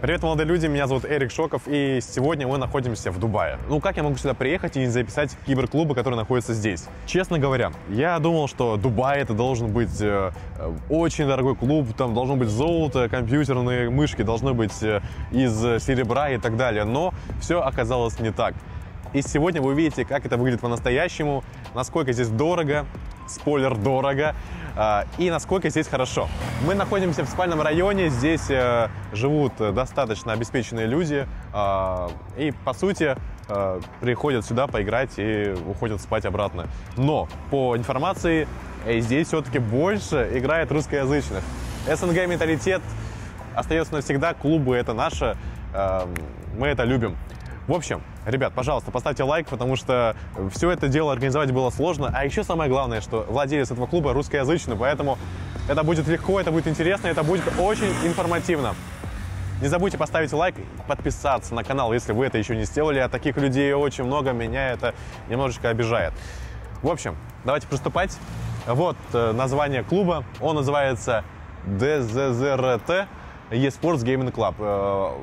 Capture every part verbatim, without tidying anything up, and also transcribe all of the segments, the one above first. Привет, молодые люди, меня зовут Эрик Шоков, и сегодня мы находимся в Дубае. Ну, как я могу сюда приехать и не записать киберклубы, которые находятся здесь? Честно говоря, я думал, что Дубай — это должен быть э, очень дорогой клуб, там должно быть золото, компьютерные мышки, должны быть э, из серебра и так далее, но все оказалось не так. И сегодня вы увидите, как это выглядит по-настоящему, насколько здесь дорого, спойлер, дорого, и насколько здесь хорошо. Мы находимся в спальном районе, здесь живут достаточно обеспеченные люди, и, по сути, приходят сюда поиграть и уходят спать обратно. Но, по информации, здесь все-таки больше играет русскоязычных. СНГ-менталитет остается навсегда, клубы — это наше, мы это любим. В общем, ребят, пожалуйста, поставьте лайк, потому что все это дело организовать было сложно. А еще самое главное, что владелец этого клуба русскоязычный, поэтому это будет легко, это будет интересно, это будет очень информативно. Не забудьте поставить лайк, подписаться на канал, если вы это еще не сделали. А таких людей очень много, меня это немножечко обижает. В общем, давайте приступать. Вот название клуба, он называется ди зет зет эр ти. eSports Gaming Club.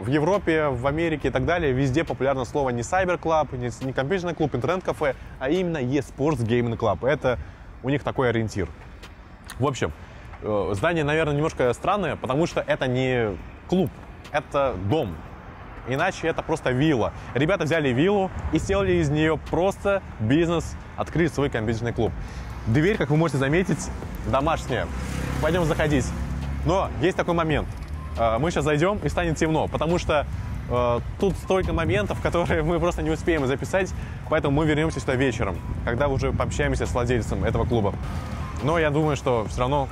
В Европе, в Америке и так далее везде популярно слово не Cyber Club, не компьютерный клуб, интернет-кафе, а именно eSports Gaming Club. Это у них такой ориентир. В общем, здание, наверное, немножко странное, потому что это не клуб, это дом. Иначе это просто вилла. Ребята взяли виллу и сделали из нее просто бизнес, открыли свой компьютерный клуб. Дверь, как вы можете заметить, домашняя. Пойдем заходить. Но есть такой момент. Мы сейчас зайдем и станет темно, потому что э, тут столько моментов, которые мы просто не успеем записать, поэтому мы вернемся сюда вечером, когда уже пообщаемся с владельцем этого клуба. Но я думаю, что все равно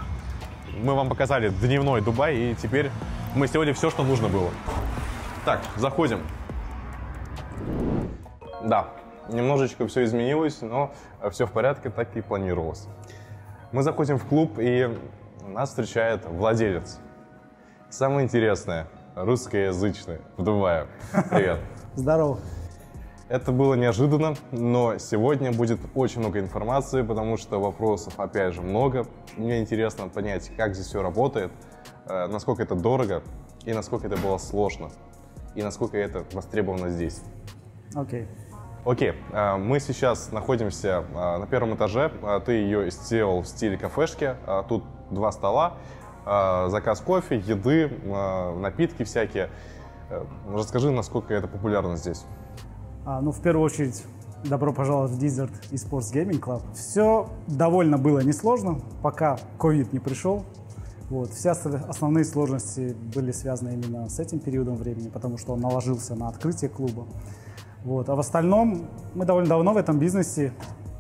мы вам показали дневной Дубай, и теперь мы сделали все, что нужно было. Так, заходим. Да, немножечко все изменилось, но все в порядке, так и планировалось. Мы заходим в клуб, и нас встречает владелец. Самое интересное, русскоязычный в Дубае. Привет. Здорово. Это было неожиданно, но сегодня будет очень много информации, потому что вопросов, опять же, много. Мне интересно понять, как здесь все работает, насколько это дорого, и насколько это было сложно, и насколько это востребовано здесь. Окей. Окей, мы сейчас находимся на первом этаже. Ты ее сделал в стиле кафешки. Тут два стола. Заказ кофе, еды, напитки всякие. Расскажи, насколько это популярно здесь. А, ну, в первую очередь, добро пожаловать в DZZRT eSports Gaming Club. Все довольно было несложно, пока ковид не пришел. Вот. Все основные сложности были связаны именно с этим периодом времени, потому что он наложился на открытие клуба. Вот. А в остальном, мы довольно давно в этом бизнесе.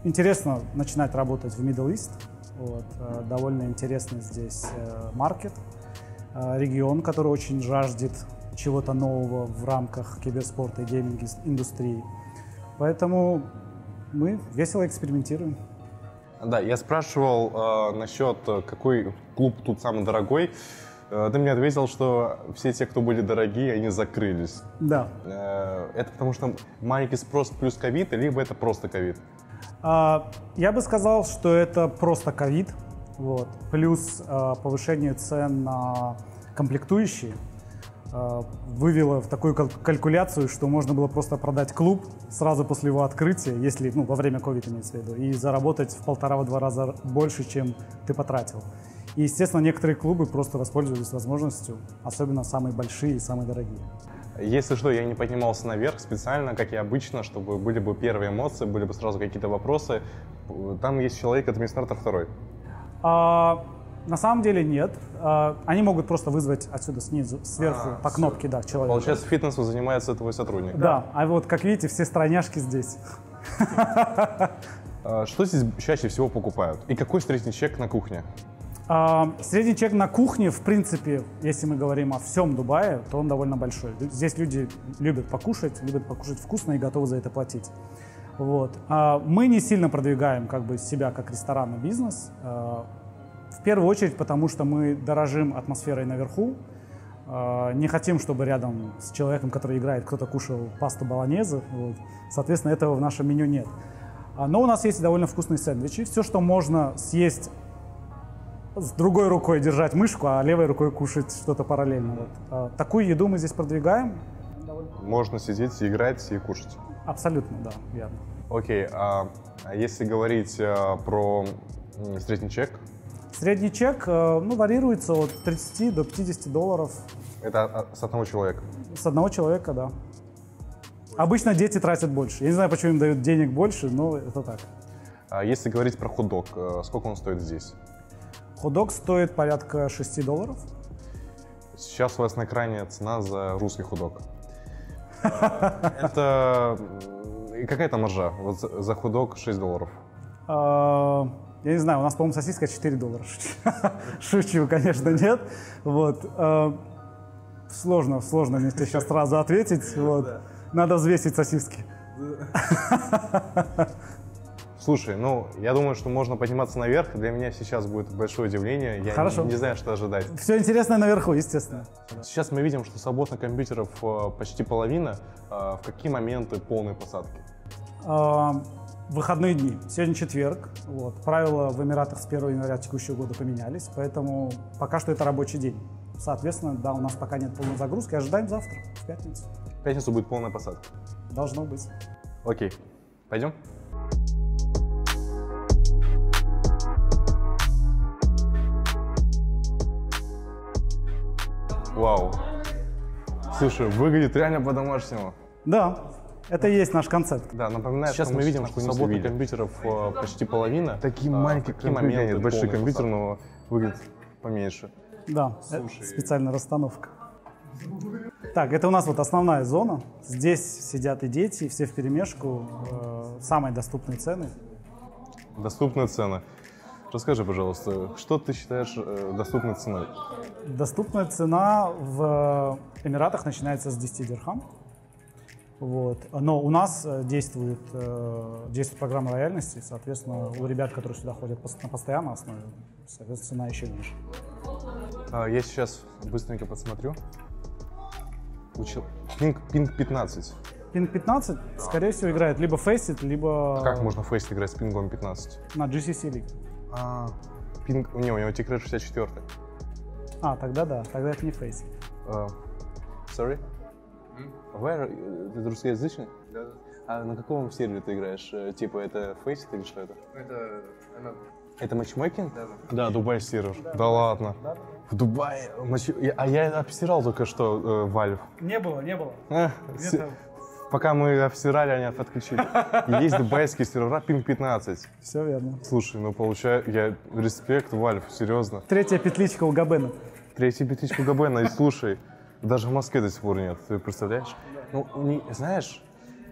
Интересно начинать работать в Middle East. Вот. Довольно интересный здесь маркет, регион, который очень жаждет чего-то нового в рамках киберспорта и гейминг-индустрии. Поэтому мы весело экспериментируем. Да, я спрашивал э, насчет, какой клуб тут самый дорогой. Э, ты мне ответил, что все те, кто были дорогие, они закрылись. Да. Э, это потому что маленький спрос плюс ковид, либо это просто ковид? Я бы сказал, что это просто ковид, вот, плюс повышение цен на комплектующие вывело в такую калькуляцию, что можно было просто продать клуб сразу после его открытия, если, ну, во время ковида имеется в виду, и заработать в полтора-два раза больше, чем ты потратил. И, естественно, некоторые клубы просто воспользовались возможностью, особенно самые большие и самые дорогие. Если что, я не поднимался наверх специально, как и обычно, чтобы были бы первые эмоции, были бы сразу какие-то вопросы. Там есть человек, администратор второй. А, на самом деле нет. А, они могут просто вызвать отсюда снизу, сверху, а, по все. Кнопке, да, человека. Получается, фитнесом занимается твой сотрудник. Да, а вот, как видите, все стройняшки здесь. Что здесь чаще всего покупают? И какой средний чек на кухне? Средний чек на кухне, в принципе, если мы говорим о всем Дубае, то он довольно большой. Здесь люди любят покушать, любят покушать вкусно и готовы за это платить. Вот. Мы не сильно продвигаем как бы себя как ресторанный бизнес, в первую очередь потому, что мы дорожим атмосферой наверху, не хотим, чтобы рядом с человеком, который играет, кто-то кушал пасту болонезе, вот. Соответственно, этого в нашем меню нет. Но у нас есть довольно вкусные сэндвичи, все, что можно съесть с другой рукой держать мышку, а левой рукой кушать что-то параллельно. Вот. Такую еду мы здесь продвигаем. Можно сидеть, играть и кушать. Абсолютно, да, верно. Окей, а если говорить про средний чек? Средний чек, ну, варьируется от тридцати до пятидесяти долларов. Это с одного человека? С одного человека, да. Обычно дети тратят больше. Я не знаю, почему им дают денег больше, но это так. А если говорить про хот-дог, сколько он стоит здесь? Хот-дог стоит порядка шести долларов. Сейчас у вас на экране цена за русский хот-дог. Это какая-то маржа? Вот за хот-дог шесть долларов. Я не знаю, у нас, по-моему, сосиска четыре доллара. Шучу, конечно, нет. Вот. Сложно, сложно мне сейчас сразу ответить. Вот. Надо взвесить сосиски. Слушай, ну, я думаю, что можно подниматься наверх. Для меня сейчас будет большое удивление. Я Хорошо. Не, не знаю, что ожидать. Все интересное наверху, естественно. Сейчас мы видим, что свободных компьютеров почти половина. В какие моменты полной посадки? Выходные дни. Сегодня четверг. Вот. Правила в Эмиратах с первого января текущего года поменялись, поэтому пока что это рабочий день. Соответственно, да, у нас пока нет полной загрузки. Ожидаем завтра, в пятницу. В пятницу будет полная посадка? Должно быть. Окей. Пойдем? Вау. Слушай, выглядит реально по-домашнему. Да, это и есть наш концепт. Да, напоминаю, сейчас что мы видим, что свободных компьютеров э, почти половина. Такие а, маленькие компьютеры, нет, большой компьютер, но выглядит поменьше. Да, специальная расстановка. Так, это у нас вот основная зона. Здесь сидят и дети, все вперемешку. Э, самые доступные цены. Доступные цены. Расскажи, пожалуйста, что ты считаешь доступной ценой? Доступная цена в Эмиратах начинается с десяти дирхам. Вот. Но у нас действует, действует программа лояльности, соответственно, у ребят, которые сюда ходят на постоянной основе, соответственно, цена еще ниже. Я сейчас быстренько посмотрю. Пинг пятнадцать. Пинг пятнадцать, скорее всего, играет либо фейсит, либо... А как можно фейсит играть с пингом пятнадцать? На джи си си League. А, пинг, не, у него тикрет шестьдесят четыре. А, тогда да, тогда это не фейсинг. Uh, sorry? Mm? Where? Ты русскоязычный? Да. Yeah. А на каком сервере ты играешь? Типа это фейсинг или что это? Это... Это матчмейкинг? Да. Да, Дубай сервер. Да, да ладно. Да. В Дубае... Матч... А я обсирал только что э, Valve. Не было, не было. А, с... Пока мы обсирали, они отключили. Есть дубайские сервера пинг пятнадцать. Все верно. Слушай, ну получаю я респект, Valve, серьезно. Третья петличка у Габена. Третья петличка у Габена, и слушай, даже в Москве до сих пор нет, ты представляешь? Ну, не, знаешь,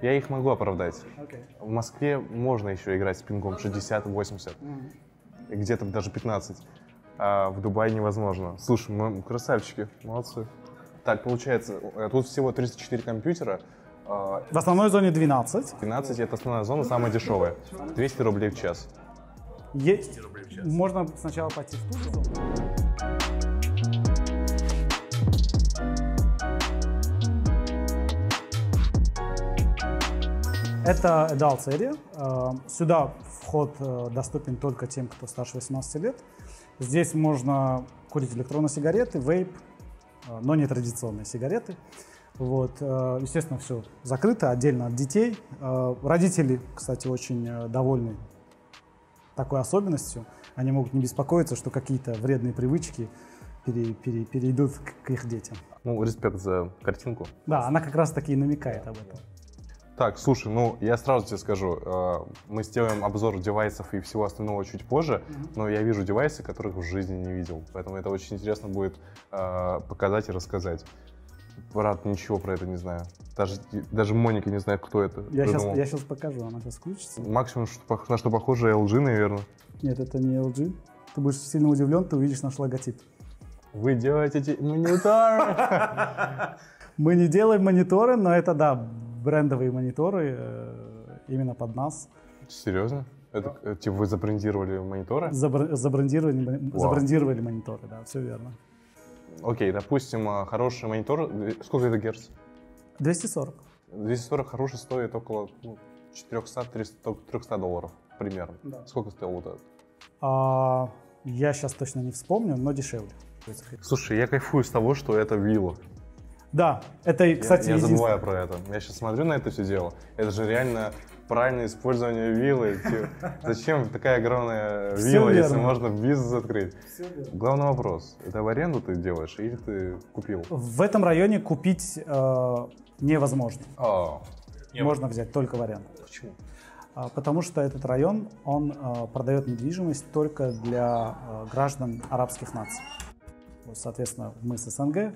я их могу оправдать. Okay. В Москве можно еще играть с пингом шестьдесят-восемьдесят, mm-hmm. где-то даже пятнадцать, а в Дубае невозможно. Слушай, мы красавчики, молодцы. Так, получается, тут всего тридцать четыре компьютера. В основной зоне двенадцать. двенадцать – это основная зона, самая дешевая. двести рублей в час. Есть. Можно сначала пойти в ту зону. Это Adult Area. Сюда вход доступен только тем, кто старше восемнадцати лет. Здесь можно курить электронные сигареты, вейп, но не традиционные сигареты. Вот, естественно, все закрыто, отдельно от детей. Родители, кстати, очень довольны такой особенностью. Они могут не беспокоиться, что какие-то вредные привычки пере, пере, перейдут к их детям. Ну, респект за картинку. Да, она как раз таки и намекает об этом. Так, слушай, ну, я сразу тебе скажу, мы сделаем обзор девайсов и всего остального чуть позже, mm-hmm. но я вижу девайсы, которых в жизни не видел. Поэтому это очень интересно будет показать и рассказать. Брат, ничего про это не знаю. Даже, даже Моника не знает, кто это. Я сейчас, я сейчас покажу, она сейчас включится. Максимум, что, на что похоже, эл джи, наверное. Нет, это не эл джи. Ты будешь сильно удивлен, ты увидишь наш логотип. Вы делаете мониторы! Мы не делаем мониторы, но это, да, брендовые мониторы именно под нас. Серьезно? Это типа вы забрендировали мониторы? Забрендировали мониторы, да, все верно. Окей, okay, допустим, хороший монитор, сколько это герц? двести сорок. двести сорок хороший стоит около ну, четырёхсот-трёхсот долларов примерно. Да. Сколько стоил вот этот? А, Я сейчас точно не вспомню, но дешевле. Слушай, я кайфую с того, что это вилла. Да, это, кстати, я, я забываю про это. Я сейчас смотрю на это все дело. Это же реально правильное использование виллы. Зачем такая огромная вилла, если можно бизнес открыть? Главный вопрос. Это в аренду ты делаешь или ты купил? В этом районе купить э, невозможно. О, можно взять только в аренду. Почему? Потому что этот район, он э, продает недвижимость только для э, граждан арабских наций. Соответственно, мы с СНГ,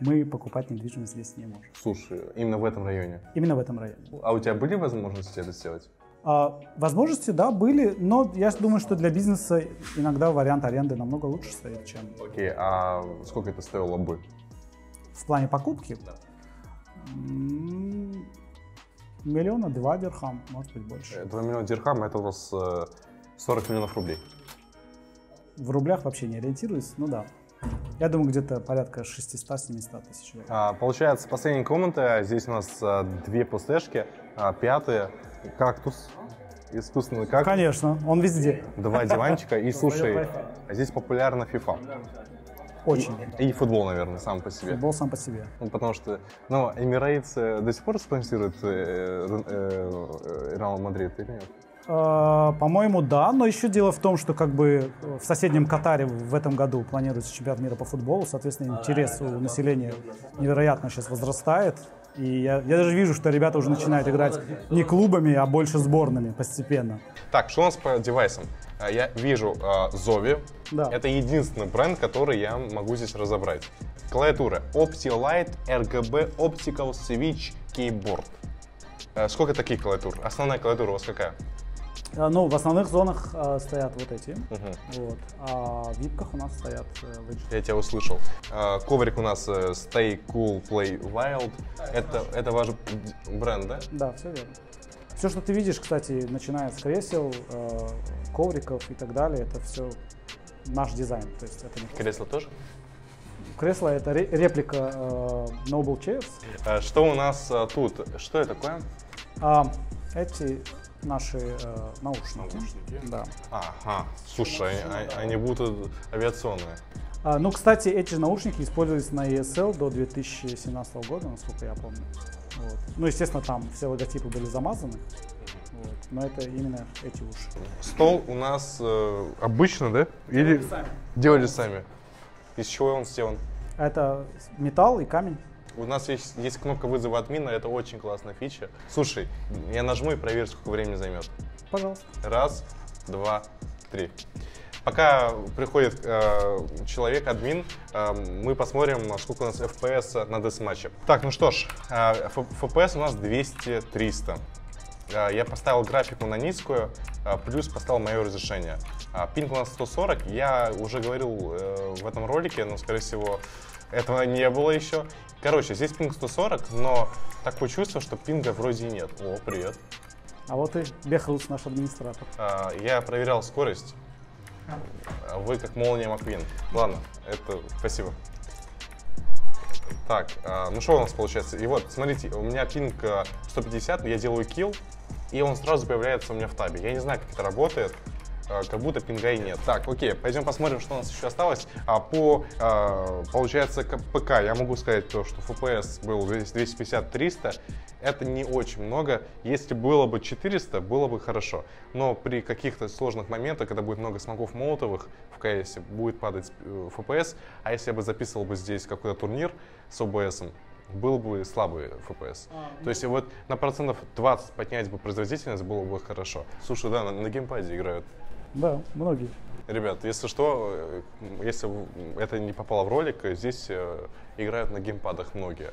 мы покупать недвижимость здесь не можем. Слушай, именно в этом районе? Именно в этом районе. А у тебя были возможности это сделать? А, возможности, да, были, но я думаю, что для бизнеса иногда вариант аренды намного лучше стоит, чем... Окей, okay, а сколько это стоило бы? В плане покупки? Да. Миллиона два дирхам, может быть, больше. Два миллиона дирхам, это у нас сорок миллионов рублей. В рублях вообще не ориентируюсь, ну да. Я думаю, где-то порядка шестисот-семисот тысяч. А, получается, последняя комната. Здесь у нас а, две пустышки, а, пятая, кактус, искусственный кактус. Конечно, он везде. Два диванчика и, слушай, здесь популярна FIFA. Очень. И, и футбол, наверное, сам по себе. Футбол сам по себе. Ну, потому что, ну, Эмирейтс до сих пор спонсирует Реал Мадрид или нет? По-моему, да, но еще дело в том, что как бы в соседнем Катаре в этом году планируется чемпионат мира по футболу, соответственно, интерес у населения невероятно сейчас возрастает, и я, я даже вижу, что ребята уже начинают играть не клубами, а больше сборными постепенно. Так, что у нас по девайсам? Я вижу Зови, да. Это единственный бренд, который я могу здесь разобрать. Клавиатура OptiLite эр джи би Optical Switch Keyboard. Сколько таких клавиатур? Основная клавиатура у вас какая? Ну, в основных зонах э, стоят вот эти, uh-huh. вот, а в випках у нас стоят э, выше. Я тебя услышал. Э, коврик у нас э, Stay Cool, Play Wild. Да, это, это ваш бренд, да? Да, все верно. Все, что ты видишь, кстати, начиная с кресел, э, ковриков и так далее, это все наш дизайн. То есть это не кресло тоже? Кресло — это реплика э, Noble Chairs. Что у нас э, тут? Что это такое? Э, эти... Наши э, наушники. Наушники? Да. Ага. Слушай, они, да. они будут авиационные. А, ну, кстати, эти наушники использовались на и эс эл до две тысячи семнадцатого года, насколько я помню. Вот. Ну, естественно, там все логотипы были замазаны, вот. Но это именно эти уши. Стол у нас э, обычно, да? Или делали сами. делали сами? Из чего он сделан? Это металл и камень. У нас есть, есть кнопка вызова админа, это очень классная фича. Слушай, я нажму и проверю, сколько времени займет. Пожалуйста. Раз, два, три. Пока приходит э, человек, админ, э, мы посмотрим, сколько у нас эф пи эс на десматче. Так, ну что ж, э, эф пи эс у нас двести-триста. Э, я поставил графику на низкую, э, плюс поставил мое разрешение. Э, пинг у нас сто сорок, я уже говорил э, в этом ролике, но, скорее всего, этого не было еще. Короче, здесь пинг сто сорок, но такое чувство, что пинга вроде нет. О, привет. А вот и Бехрус, наш администратор. А, я проверял скорость. Вы как молния Маквин. Ладно, это спасибо. Так, а, ну что у нас получается? И вот, смотрите, у меня пинг сто пятьдесят, я делаю килл, и он сразу появляется у меня в табе. Я не знаю, как это работает. Как будто пинга и нет. Так, окей, пойдем посмотрим, что у нас еще осталось. А по, а, получается, ПК, я могу сказать то, что эф пи эс был двести пятьдесят-триста. Это не очень много. Если было бы четыреста, было бы хорошо. Но при каких-то сложных моментах, когда будет много смоков молотовых в КС, будет падать эф пи эс. А если я бы записывал бы здесь какой-то турнир с о би эс, был бы слабый эф пи эс. А, То ну... есть вот на процентов двадцать поднять бы производительность, было бы хорошо. Слушай, да, на, на геймпаде играют. Да, многие. Ребят, если что, если это не попало в ролик, здесь играют на геймпадах многие.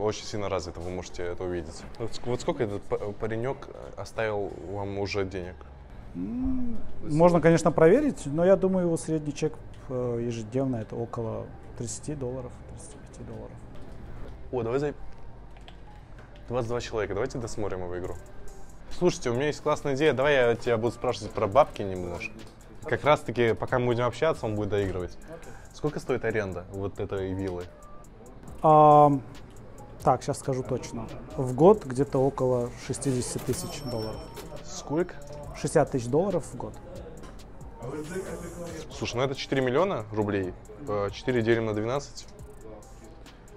Очень сильно развито, вы можете это увидеть. Вот сколько этот паренек оставил вам уже денег? Можно, конечно, проверить, но я думаю, его средний чек ежедневно это около тридцати долларов, тридцати пяти долларов. О, давай за... двадцать два человека, давайте досмотрим его игру. Слушайте, у меня есть классная идея, давай я тебя буду спрашивать про бабки немножко. Как раз таки, пока мы будем общаться, он будет доигрывать. Сколько стоит аренда вот этой виллы? А, так, сейчас скажу точно. В год где-то около шестидесяти тысяч долларов. Сколько? шестьдесят тысяч долларов в год. Слушай, ну это четыре миллиона рублей, четыре делим на двенадцать,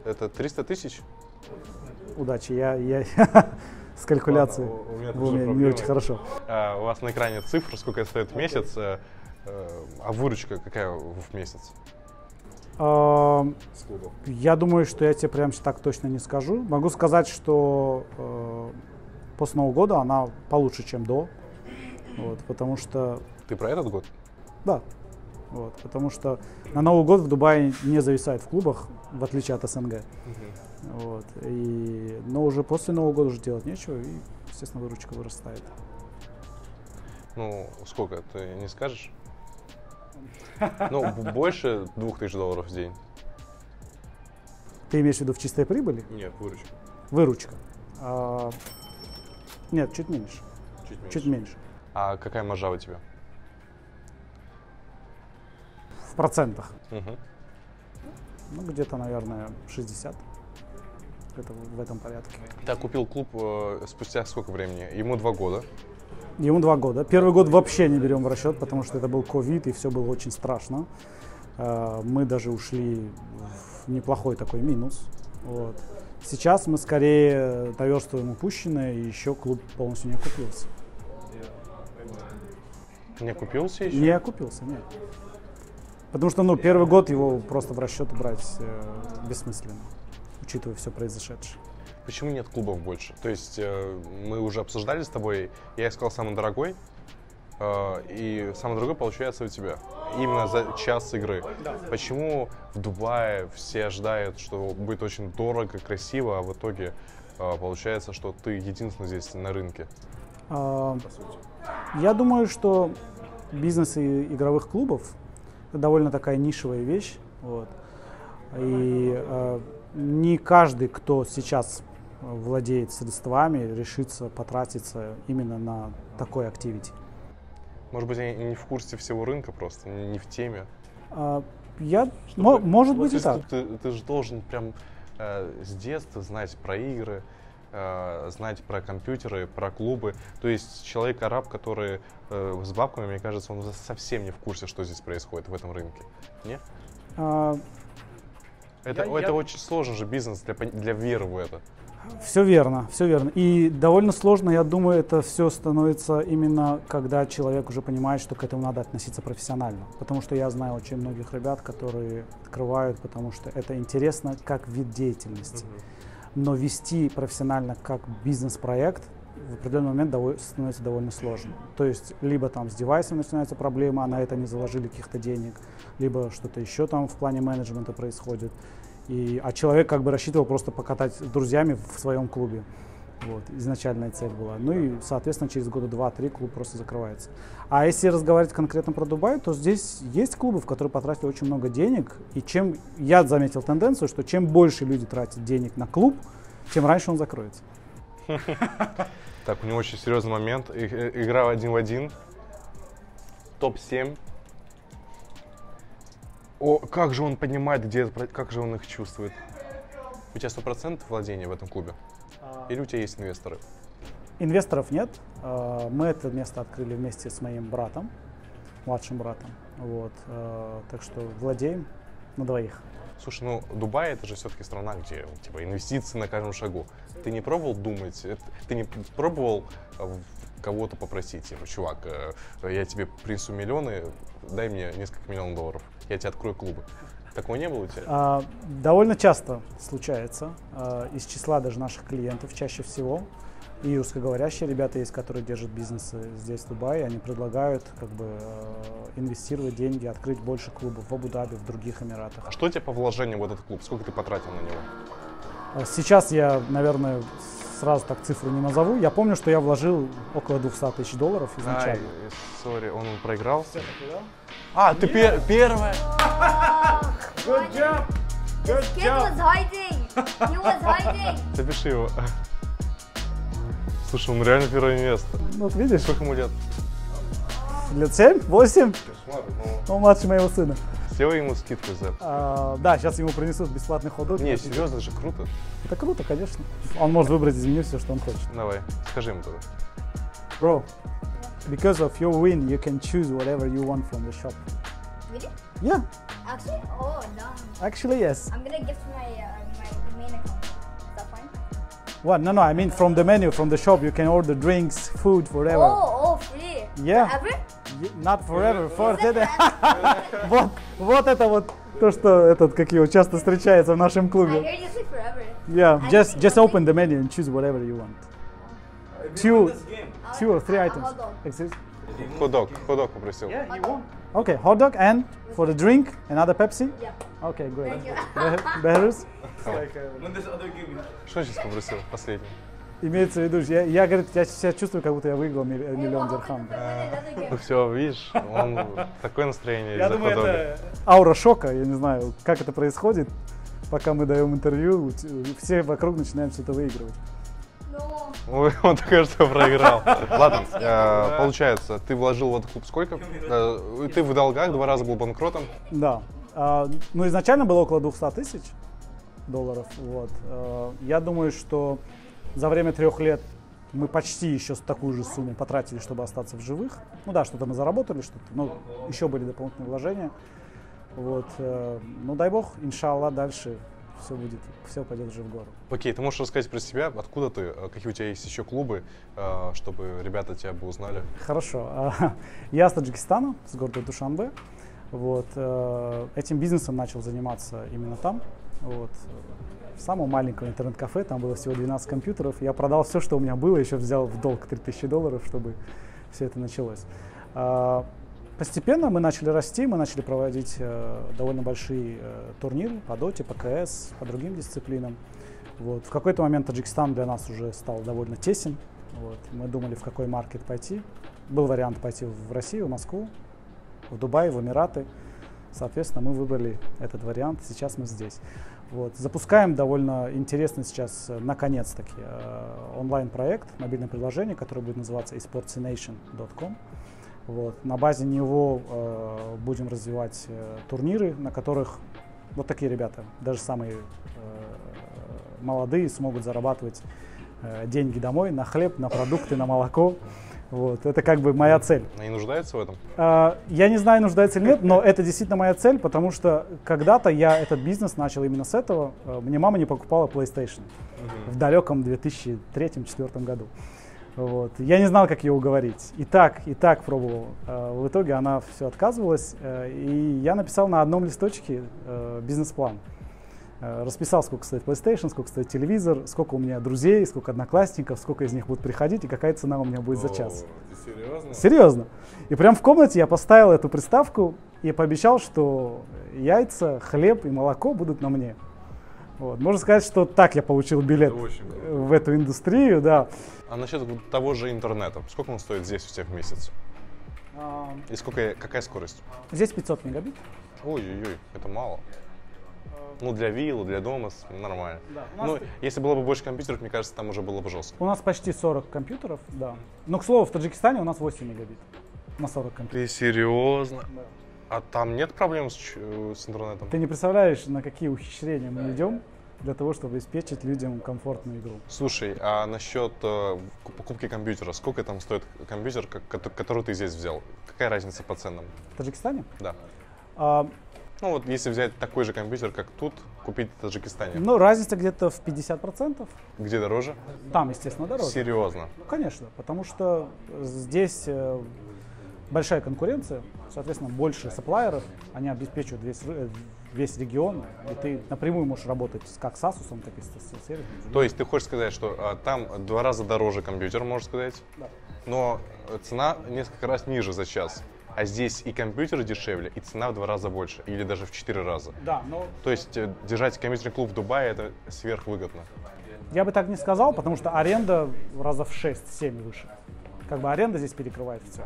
это триста тысяч. Удачи, я, я с калькуляцией у меня, у меня не очень хорошо. А, у вас на экране цифры, сколько это стоит в месяц, а, а выручка какая в месяц? А, я думаю, что я тебе прям так точно не скажу. Могу сказать, что а, после Нового года она получше, чем до, вот, потому что… Ты про этот год? Да, вот, потому что на Новый год в Дубае не зависает в клубах, в отличие от СНГ. Uh-huh. Вот, и, но уже после Нового года уже делать нечего, и, естественно, выручка вырастает. Ну, сколько, ты не скажешь? Ну, больше двух тысяч долларов в день. Ты имеешь в виду в чистой прибыли? Нет, выручка. Выручка. А, нет, чуть меньше. Чуть меньше. Чуть меньше. А какая маржа у тебя? В процентах. Угу. Ну, где-то, наверное, шестьдесят. Это в этом порядке. Ты купил клуб э, спустя сколько времени? Ему два года. Ему два года. Первый год вообще не берем в расчет, потому что это был ковид, и все было очень страшно. Э, мы даже ушли в неплохой такой минус. Вот. Сейчас мы скорее доверстываем упущенное, и еще клуб полностью не окупился. Не окупился еще? Не окупился, нет. Потому что, ну, первый год его просто в расчет брать э, бессмысленно, учитывая все произошедшее. Почему нет клубов больше? То есть э, мы уже обсуждали с тобой, я искал самый дорогой, э, и самый дорогой получается у тебя. Именно за час игры. Да. Почему в Дубае все ожидают, что будет очень дорого, красиво, а в итоге э, получается, что ты единственный здесь на рынке? А, по сути. Я думаю, что бизнес игровых клубов — это довольно такая нишевая вещь, вот. И э, не каждый, кто сейчас владеет средствами, решится потратиться именно на такой активити. Может быть, я не в курсе всего рынка просто, не в теме? А, я, Чтобы, может вот, быть и так. Ты, ты же должен прям э, с детства знать про игры, э, знать про компьютеры, про клубы. То есть человек-араб, который э, с бабками, мне кажется, он совсем не в курсе, что здесь происходит в этом рынке. Нет? А... Это, я, это я... очень сложный же бизнес для, для веры в это. Все верно, все верно. И довольно сложно, я думаю, это все становится именно, когда человек уже понимает, что к этому надо относиться профессионально. Потому что я знаю очень многих ребят, которые открывают, потому что это интересно как вид деятельности. Mm-hmm. Но вести профессионально как бизнес-проект в определенный момент довольно, становится довольно сложно. То есть либо там с девайсом начинается проблема, а на это не заложили каких-то денег, либо что-то еще там в плане менеджмента происходит. И, а человек как бы рассчитывал просто покатать с друзьями в своем клубе. Вот, изначальная цель была. Ну и, соответственно, через года два-три клуб просто закрывается. А если разговаривать конкретно про Дубай, то здесь есть клубы, в которые потратили очень много денег. И чем я заметил тенденцию, что чем больше люди тратят денег на клуб, тем раньше он закроется. Так, у него очень серьезный момент. Игра один в один. топ семь. О, как же он понимает, где, как же он их чувствует. У тебя сто процентов владения в этом клубе? Или у тебя есть инвесторы? Инвесторов нет. Мы это место открыли вместе с моим братом, младшим братом. Вот. Так что владеем на двоих. Слушай, ну Дубай — это же все-таки страна, где типа инвестиции на каждом шагу. Ты не пробовал думать, ты не пробовал кого-то попросить, типа, чувак, я тебе принесу миллионы, дай мне несколько миллионов долларов, я тебе открою клубы. Такого не было у тебя? А, довольно часто случается, а, из числа даже наших клиентов чаще всего. И русскоговорящие ребята есть, которые держат бизнесы здесь, в Дубае, они предлагают как бы инвестировать деньги, открыть больше клубов в Абу-Даби, в других Эмиратах. А что у тебя по вложению в этот клуб? Сколько ты потратил на него? Сейчас я, наверное, сразу так цифру не назову. Я помню, что я вложил около двухсот тысяч долларов изначально. Ай, сори, он проиграл. Все, а, ты пер первая! Good job! Good job! He was hiding! Запиши его. Слушай, он реально первое место. Ну, вот видишь? Сколько ему лет? Лет семь? Восемь? Он младше моего сына. Сделай ему скидку за это. Да, сейчас ему принесут бесплатный хот-дог. Не, серьезно же, круто. Это круто, конечно. Он может выбрать из меню все, что он хочет. Давай, скажи ему тогда. Бро, because of your win, you can choose whatever you want from the shop. Really? Yeah. Actually, oh no. Actually, yes. I'm gonna gift my uh, my main account. Is that fine? What? No, no. I mean, from the menu, from the shop, you can order drinks, food, forever. Oh, oh, free. Yeah. Forever? Not forever. For today. Вот, вот это вот то, что этот, как его, часто встречается в нашем клубе. I heard you say forever. Yeah. Just, just open the menu and choose whatever you want. Two, two or three items. Hot dog. Hot dog попросил. Yeah, he won. Okay, hot dog and for the drink, another Pepsi? Yeah. Okay, great. Thank you. Behrus? Что сейчас попросил? Последний. Имеется в виду, я, я, говорит, я себя чувствую, как будто я выиграл миллион дирхам. Ну все, видишь, он такое настроение. Я думаю, это аура шока, я не знаю, как это происходит. Пока мы даем интервью, все вокруг начинаем что-то выигрывать. Ой, он только что проиграл. Ладно, э, получается, ты вложил в этот клуб сколько? Э, ты в долгах, два раза был банкротом. Да. Э, ну, изначально было около двухсот тысяч долларов. Вот. Э, я думаю, что за время трех лет мы почти еще такую же сумму потратили, чтобы остаться в живых. Ну да, что-то мы заработали, что-то, ну, еще были дополнительные вложения. Вот. Э, ну, дай бог, иншалла, дальше все будет, все пойдет уже в гору. Окей, ты можешь рассказать про себя, откуда ты, какие у тебя есть еще клубы, чтобы ребята тебя бы узнали? Хорошо. Я с Таджикистана, с города Душанбе. Вот. Этим бизнесом начал заниматься именно там. Вот. В самом маленьком интернет-кафе, там было всего двенадцать компьютеров. Я продал все, что у меня было, еще взял в долг три тысячи долларов, чтобы все это началось. Постепенно мы начали расти, мы начали проводить э, довольно большие э, турниры по доте, по КС, по другим дисциплинам. Вот. В какой-то момент Таджикистан для нас уже стал довольно тесен. Вот. Мы думали, в какой маркет пойти. Был вариант пойти в Россию, в Москву, в Дубай, в Эмираты. Соответственно, мы выбрали этот вариант, сейчас мы здесь. Вот. Запускаем довольно интересный сейчас, наконец-таки, э, онлайн-проект, мобильное приложение, которое будет называться esports nation точка com. Вот. На базе него э, будем развивать э, турниры, на которых вот такие ребята, даже самые э, молодые, смогут зарабатывать э, деньги домой на хлеб, на продукты, на молоко. Вот. Это как бы моя цель. И нуждается в этом? Э, я не знаю, нуждается или нет, но это действительно моя цель, потому что когда-то я этот бизнес начал именно с этого. Мне мама не покупала PlayStation mm-hmm. в далеком две тысячи третьем-две тысячи четвёртом году. Вот. Я не знал, как ее уговорить. И так, и так пробовал. В итоге она все отказывалась. И я написал на одном листочке бизнес-план. Расписал, сколько стоит PlayStation, сколько стоит телевизор, сколько у меня друзей, сколько одноклассников, сколько из них будут приходить и какая цена у меня будет за час. О, серьезно? Серьезно. И прям в комнате я поставил эту приставку и пообещал, что яйца, хлеб и молоко будут на мне. Вот. Можно сказать, что так я получил билет в эту индустрию, да. А насчет того же интернета, сколько он стоит здесь у всех в месяц? А... И сколько, какая скорость? Здесь пятьсот мегабит. Ой-ой-ой, это мало. Ну, для виллы, для дома нормально. Да, ну, ты... если было бы больше компьютеров, мне кажется, там уже было бы жестко. У нас почти сорок компьютеров, да. Но, к слову, в Таджикистане у нас восемь мегабит на сорок компьютеров. Ты серьезно? Да. А там нет проблем с, с интернетом? Ты не представляешь, на какие ухищрения мы идем для того, чтобы обеспечить людям комфортную игру. Слушай, а насчет э, покупки компьютера, сколько там стоит компьютер, как, который ты здесь взял? Какая разница по ценам? В Таджикистане? Да. А... Ну вот если взять такой же компьютер, как тут, купить в Таджикистане. Ну разница где-то в пятьдесят процентов. Где дороже? Там, естественно, дороже. Серьезно? Ну, конечно, потому что здесь... Э, большая конкуренция, соответственно, больше сапплайеров, они обеспечивают весь, весь регион, и ты напрямую можешь работать как с Asus, так и с сервисом. То есть ты хочешь сказать, что а, там два раза дороже компьютер, можно сказать, да. Но цена несколько раз ниже за час, а здесь и компьютер дешевле, и цена в два раза больше, или даже в четыре раза. Да, но... То есть держать компьютерный клуб в Дубае – это сверхвыгодно. Я бы так не сказал, потому что аренда раза в шесть-семь выше. Как бы аренда здесь перекрывает все.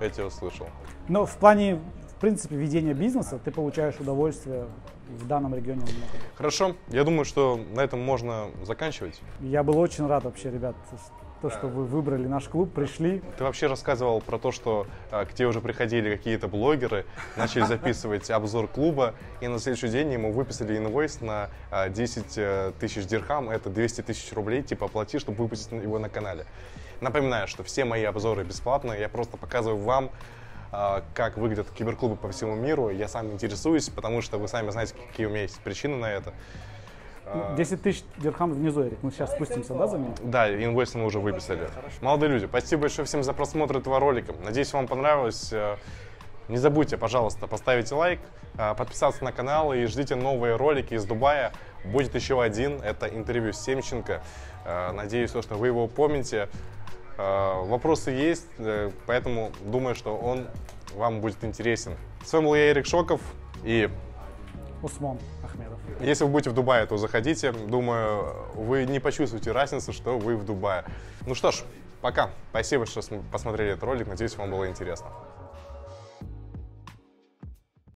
Я тебя услышал. Но в плане, в принципе, ведения бизнеса ты получаешь удовольствие в данном регионе. Хорошо. Я думаю, что на этом можно заканчивать. Я был очень рад вообще, ребят, то, что вы выбрали наш клуб, пришли. Ты вообще рассказывал про то, что а, к тебе уже приходили какие-то блогеры, начали записывать обзор клуба, и на следующий день ему выписали инвойс на а, десять тысяч дирхам, это двести тысяч рублей, типа оплати, чтобы выпустить его на канале. Напоминаю, что все мои обзоры бесплатные, я просто показываю вам, как выглядят киберклубы по всему миру. Я сам интересуюсь, потому что вы сами знаете, какие у меня есть причины на это. десять тысяч дирхам внизу, Эрик. Мы сейчас спустимся, да, за меня? Да, инвойс мы уже выписали. Молодые люди, спасибо большое всем за просмотр этого ролика. Надеюсь, вам понравилось. Не забудьте, пожалуйста, поставить лайк, подписаться на канал и ждите новые ролики из Дубая. Будет еще один, это интервью с Семченко. Надеюсь, что вы его помните. Вопросы есть, поэтому думаю, что он вам будет интересен. С вами был я, Эрик Шоков, и Усман Ахмедов. Если вы будете в Дубае, то заходите. Думаю, вы не почувствуете разницы, что вы в Дубае. Ну что ж, пока. Спасибо, что посмотрели этот ролик. Надеюсь, вам было интересно.